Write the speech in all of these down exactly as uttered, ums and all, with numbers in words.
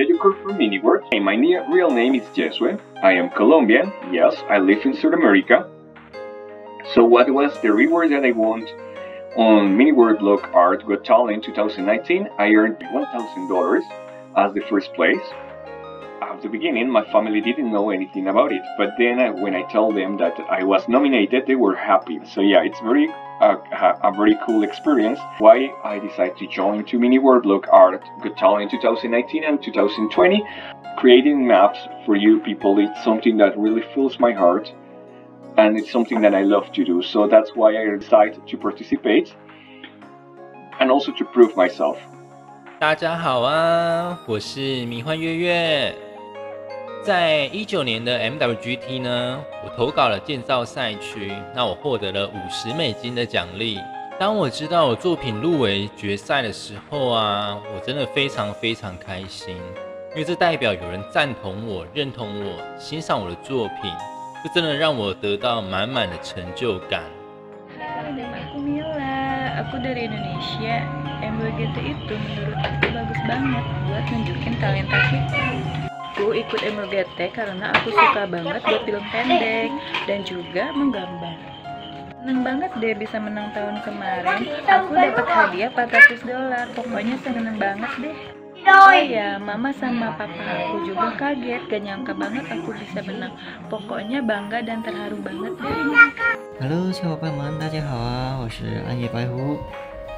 videomaker for Mini World. Hey, my real name is Jesue. I am Colombian. Yes, I live in South America. So what was the reward that I won on Mini World Look Art Gotan in two thousand nineteen? I earned one thousand dollars as the first place. At the beginning, my family didn't know anything about it, but then when I told them that I was nominated, they were happy. So yeah, it's very uh, a very cool experience. Why I decided to join to Mini World Look Art Gotan in two thousand nineteen and two thousand twenty. Creating maps for you people, it's something that really fills my heart, and it's something that I love to do. So that's why I decided to participate, and also to prove myself. 大家好啊，我是MinHuanYueYue。在一九年的 M W G T 呢，我投稿了建造赛区，那我获得了五十美金的奖励。当我知道我作品入围决赛的时候啊，我真的非常非常开心，因为这代表有人赞同我、认同我、欣赏我的作品，这真的让我得到满满的成就感。Aku Mila, aku dari Indonesia. M W G T itu menurut aku bagus banget buat nunjukin talenta kita. Aku ikut M W G T karena aku suka banget buat film pendek dan juga menggambar. Seneng banget deh bisa menang tahun kemarin. Aku dapat hadiah empat ratus dolar. Pokoknya seneng banget deh. Oh ya, mama sama papa aku juga kaget, gak nyangka banget aku bisa menang. Pokoknya bangga dan terharu banget deh. Hello， 小伙伴们，大家好啊！我是暗夜白狐。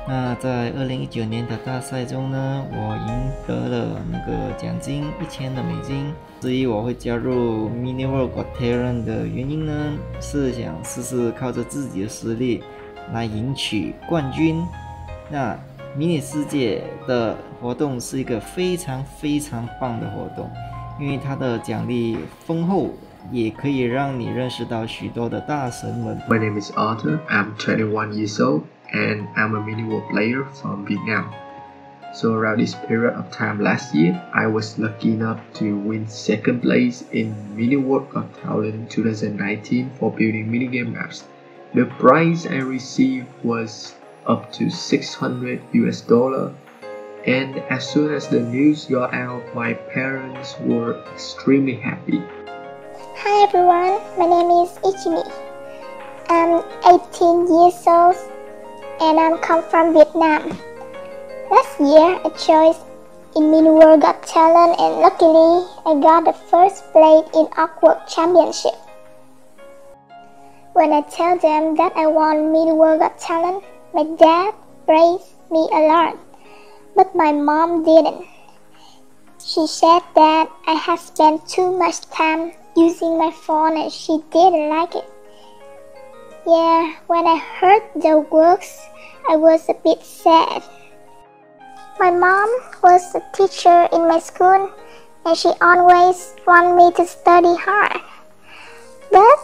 那在二零一九年的大赛中呢，我赢得了那个奖金一千的美金。至于我会加入 Mini World Tournament 的原因呢，是想试试靠着自己的实力来赢取冠军。那迷你世界的活动是一个非常非常棒的活动，因为它的奖励丰厚。也可以让你认识到许多的大神们。My name is Arthur. I'm twenty-one years old, and I'm a mini world player from Vietnam. So around this period of time last year, I was lucky enough to win second place in Mini World Tournament twenty nineteen for building mini game maps. The prize I received was up to six hundred U S dollars. And as soon as the news got out, my parents were extremely happy. Hi everyone, my name is Ichimi. I'm eighteen years old and I come from Vietnam. Last year I chose in Mini World Got Talent and luckily I got the first place in Aqua World Championship. When I tell them that I won Mini World Got Talent, my dad praised me a lot, but my mom didn't. She said that I had spent too much time using my phone and she didn't like it. Yeah, when I heard the words, I was a bit sad. My mom was a teacher in my school and she always wanted me to study hard. But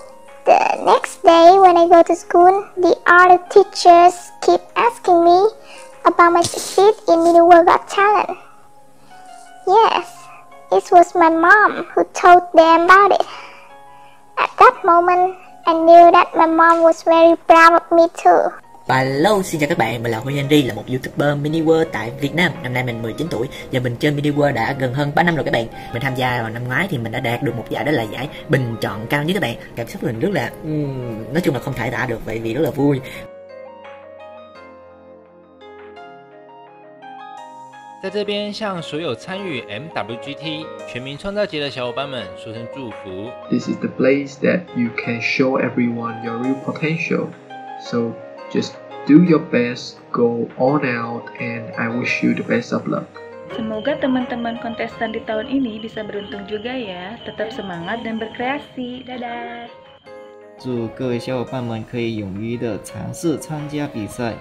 the next day when I go to school, the other teachers keep asking me about my success in Mini World Got Talent. Yes. It was my mom who told them about it. At that moment, I knew that my mom was very proud of me too. Và hello, xin chào các bạn, mình là Henry, là một YouTuber Mini World tại Việt Nam. Năm nay mình mười chín tuổi và mình chơi Mini World đã gần hơn ba năm rồi các bạn. Mình tham gia vào năm ngoái thì mình đã đạt được một giải, đó là giải bình chọn cao nhất các bạn. Cảm xúc mình rất là, um, nói chung là không thể tả được, vậy vì rất là vui.在这边向所有参与 M W G T 全民创造节的小伙伴们说声祝福。This is the place that you can show everyone your real potential. So just do your best, go all out, and I wish you the best of luck. Semoga teman-teman kontestan di tahun ini bisa beruntung juga ya. Tetap semangat dan berkreasi. Dadah. 祝各位小伙伴们可以勇于的尝试参加比赛。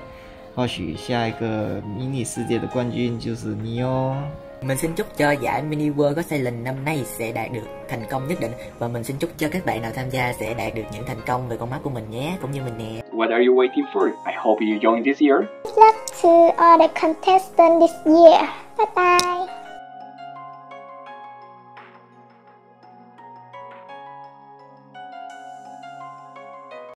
或许下一个迷你世界的冠军就是你哦。Mình xin chúc cho giải Mini World Got Talent năm nay sẽ đạt được thành công nhất định và mình xin chúc cho các bạn nào tham gia sẽ đạt được những thành công về con mắt của mình nhé, cũng như mình nè. What are you waiting for? I hope you join this year. Good luck to all the contestants this year. Bye bye.